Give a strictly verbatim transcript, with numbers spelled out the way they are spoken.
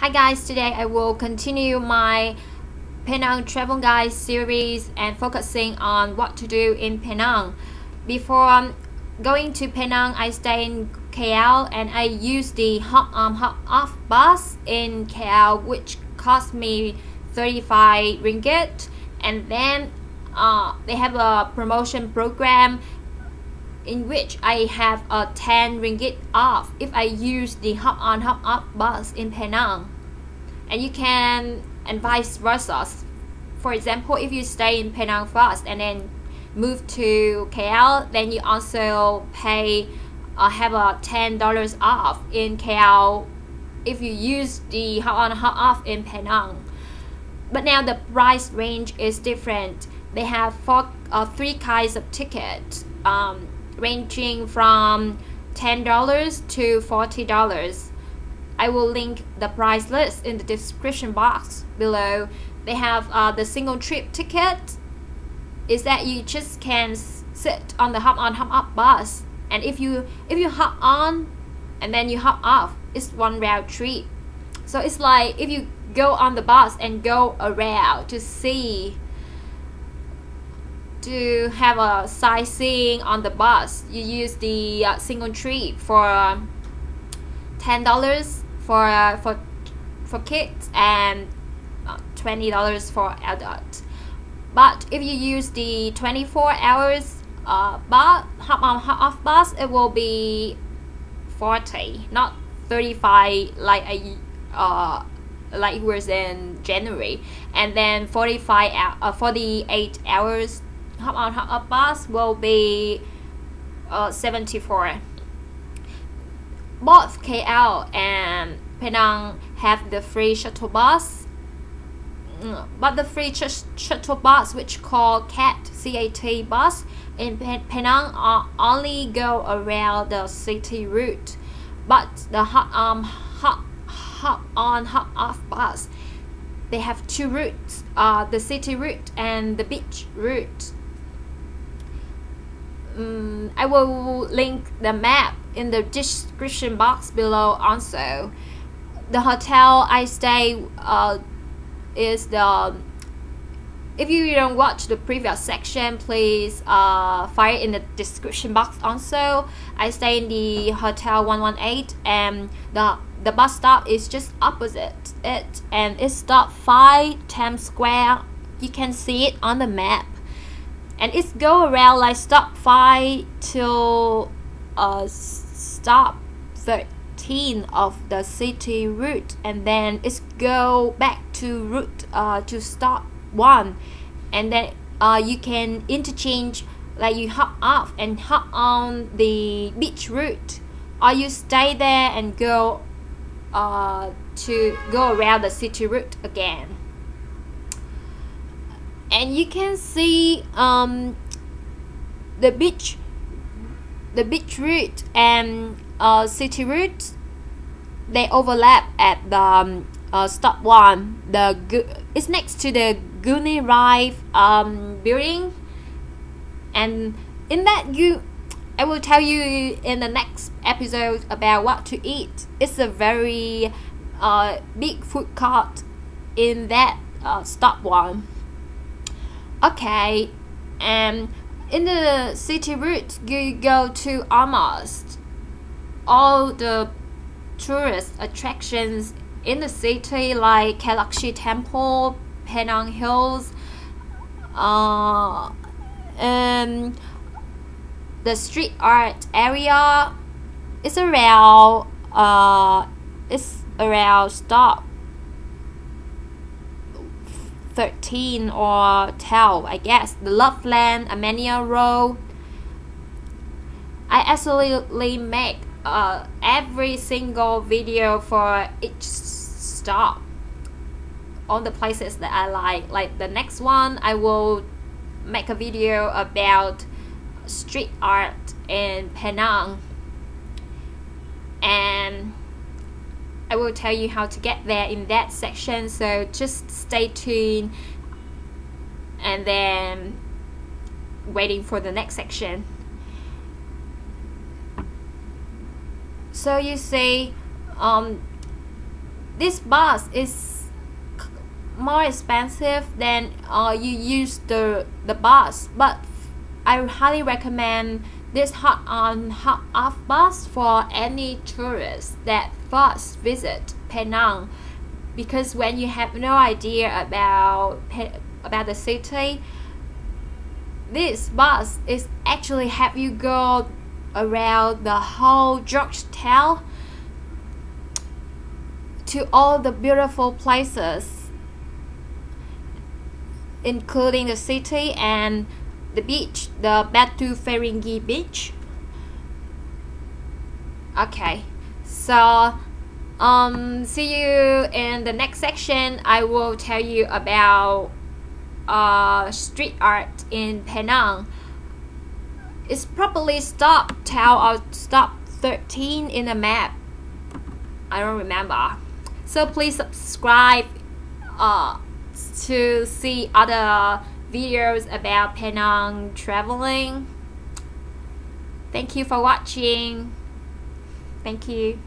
Hi guys, today I will continue my Penang travel guide series and focusing on what to do in Penang. Before going to Penang, I stay in K L and I use the hop on hop off bus in K L, which cost me thirty-five ringgit, and then uh, they have a promotion program in which I have a ten ringgit off if I use the hop on hop off bus in Penang, and you can and vice versa. For example, if you stay in Penang first and then move to K L, then you also pay or uh, have a ten dollars off in K L if you use the hop on hop off in Penang. But now the price range is different. They have four or uh, three kinds of tickets, um, ranging from ten dollars to forty dollars. I will link the price list in the description box below. They have uh, the single trip ticket, is that you just can sit on the hop on hop off bus, and if you if you hop on and then you hop off, it's one round trip. So it's like if you go on the bus and go around to see to have a sightseeing on the bus, you use the uh, single trip for uh, ten dollars for uh, for for kids and uh, twenty dollars for adults. But if you use the twenty-four hours uh, bus, hop on hop off bus, it will be forty, not thirty-five like I uh, like it was in January, and then forty-five uh, forty-eight hours hop on hop off bus will be uh, seventy-four. Both K L and Penang have the free shuttle bus, but the free sh shuttle bus, which called C A T bus in Penang, uh, only go around the city route. But the hop um hop hop on hop off bus, they have two routes, uh the city route and the beach route. Um, I will link the map in the description box below also. The hotel I stay uh, is the, if you don't watch the previous section, please uh, find it in the description box also. I stay in the hotel one one eight, and the, the bus stop is just opposite it, and it stops five Times Square. You can see it on the map. And it's go around like stop five till uh, stop thirteen of the city route, and then it's go back to route uh, to stop one, and then uh, you can interchange, like you hop off and hop on the beach route, or you stay there and go uh, to go around the city route again. And you can see um, the beach, the beach route and uh, city route, they overlap at the um, uh, stop one. The it's next to the Goonie Rive um, building, and in that you, I will tell you in the next episode about what to eat. It's a very uh, big food court in that uh, stop one. Okay, and in the city route, you go to almost all the tourist attractions in the city, like Kek Lok Si Temple, Penang Hills, uh, and the street art area. It's around, uh, it's around stop thirteen or twelve, I guess. The Loveland, Armenian Road. I absolutely make uh, every single video for each stop, all the places that I like. Like the next one, I will make a video about street art in Penang, and I will tell you how to get there in that section, so just stay tuned and then waiting for the next section. So you see, um, this bus is more expensive than uh, you use the the bus, but I highly recommend this hot on hot off bus for any tourist that first visit Penang, because when you have no idea about about the city, this bus is actually have you go around the whole Georgetown to all the beautiful places, including the city and the beach, the Batu Ferringhi beach. Okay, so um, see you in the next section. I will tell you about uh, street art in Penang. It's probably stop tell or stop thirteen in the map. I don't remember. So please subscribe uh, to see other videos about Penang traveling. Thank you for watching. Thank you.